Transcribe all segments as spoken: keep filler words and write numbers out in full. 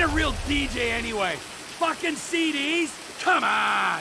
ain't a real D J anyway. Fucking C Ds? Come on!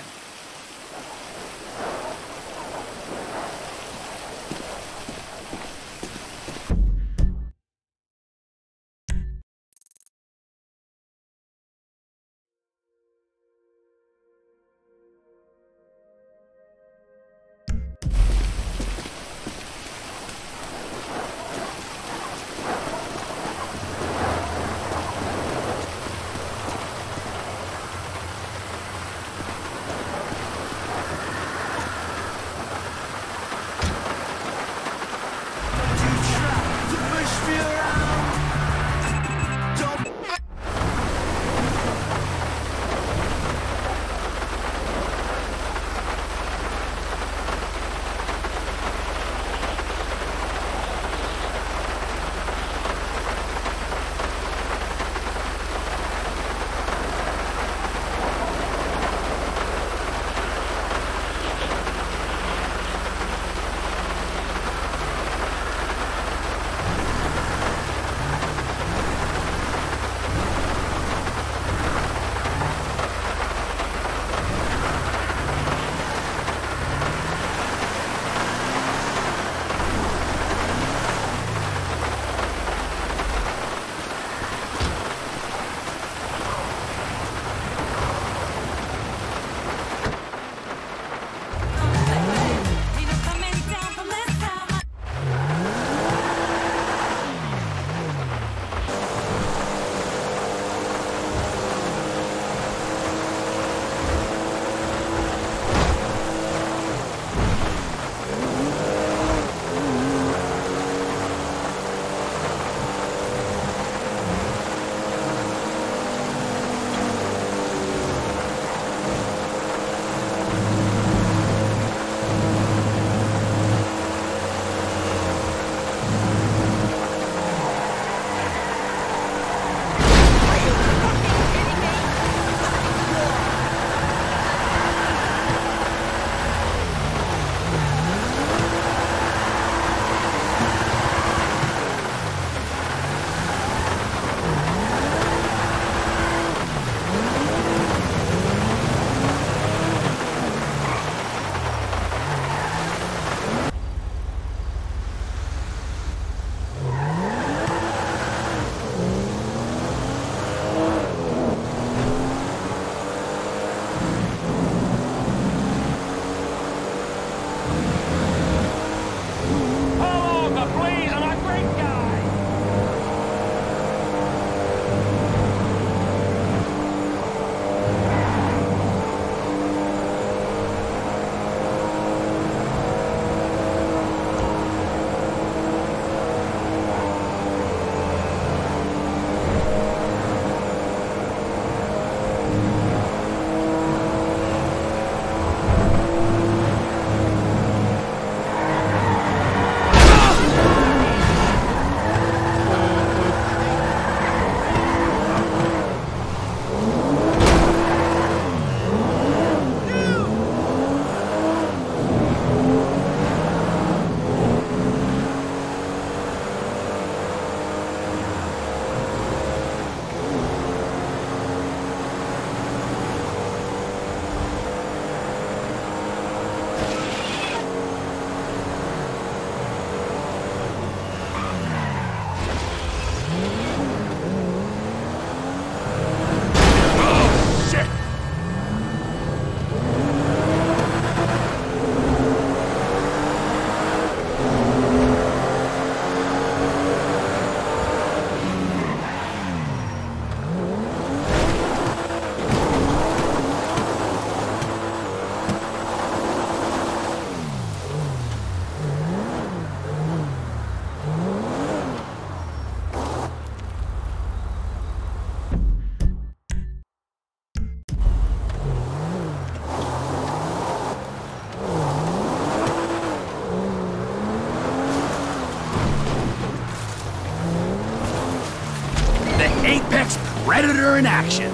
Apex Predator in action.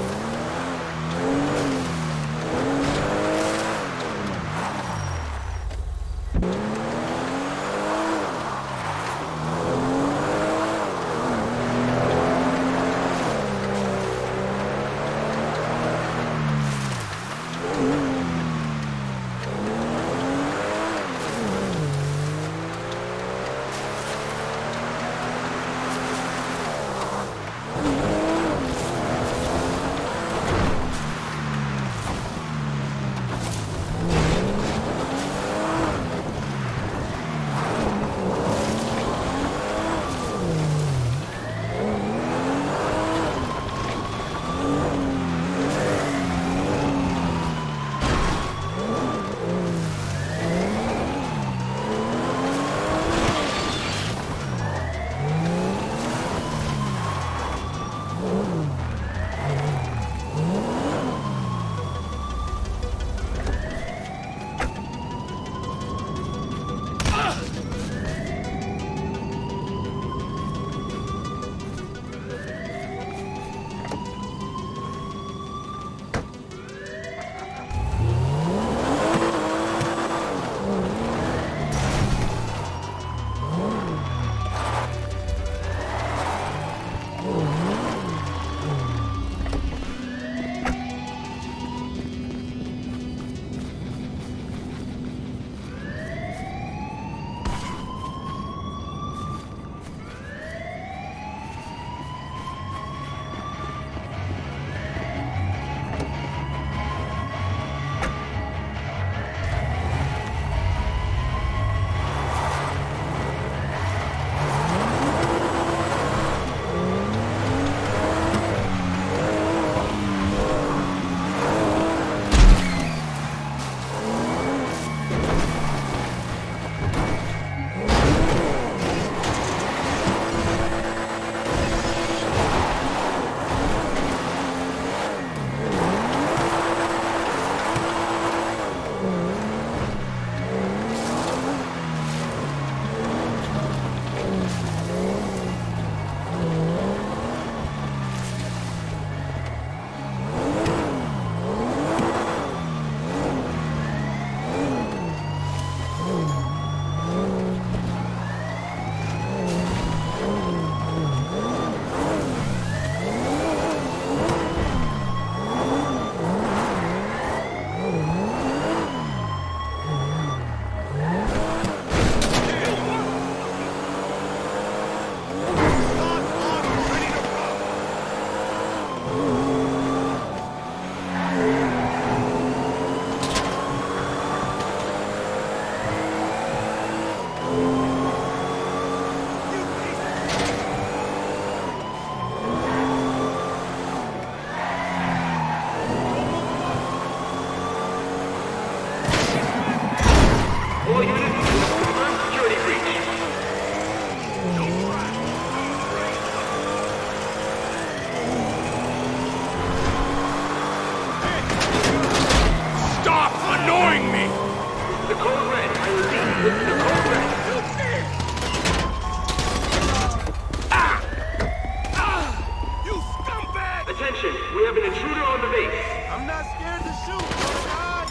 We have an intruder on the base. I'm not scared to shoot. God.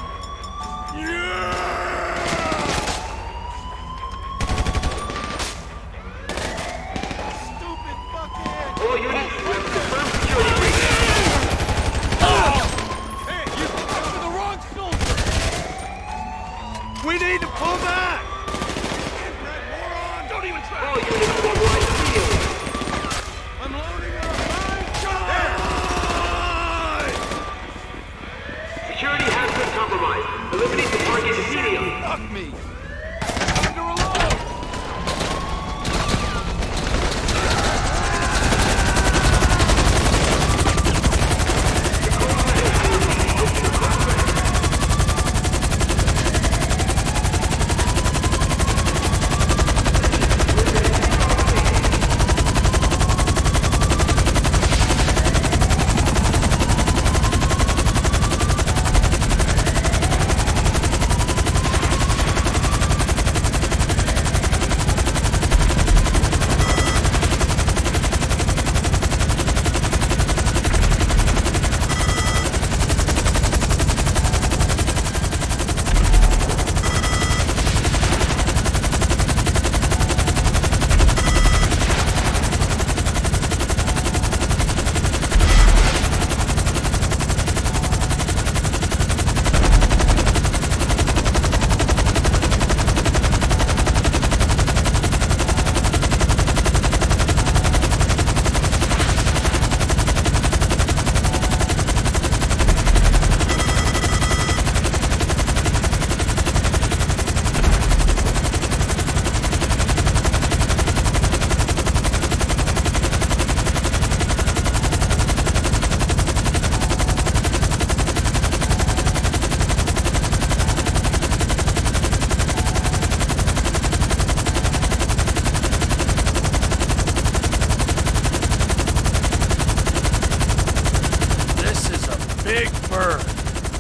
Yeah! Stupid fucking. All units, we have confirmed security breach. Oh! Hey, you stuck to the wrong soldier. We need to pull back. Don't even try. All units, one right field. I'm loading up. Security has been compromised. Eliminate the target immediately. Fuck me! Under alone! The corner has been reached to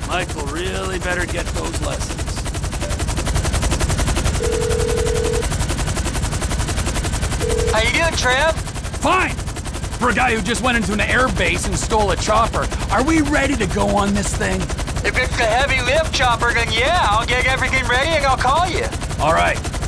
Michael really better get those lessons. How you doing, Trev? Fine! For a guy who just went into an air base and stole a chopper, are we ready to go on this thing? If it's a heavy lift chopper, then yeah, I'll get everything ready and I'll call you. All right.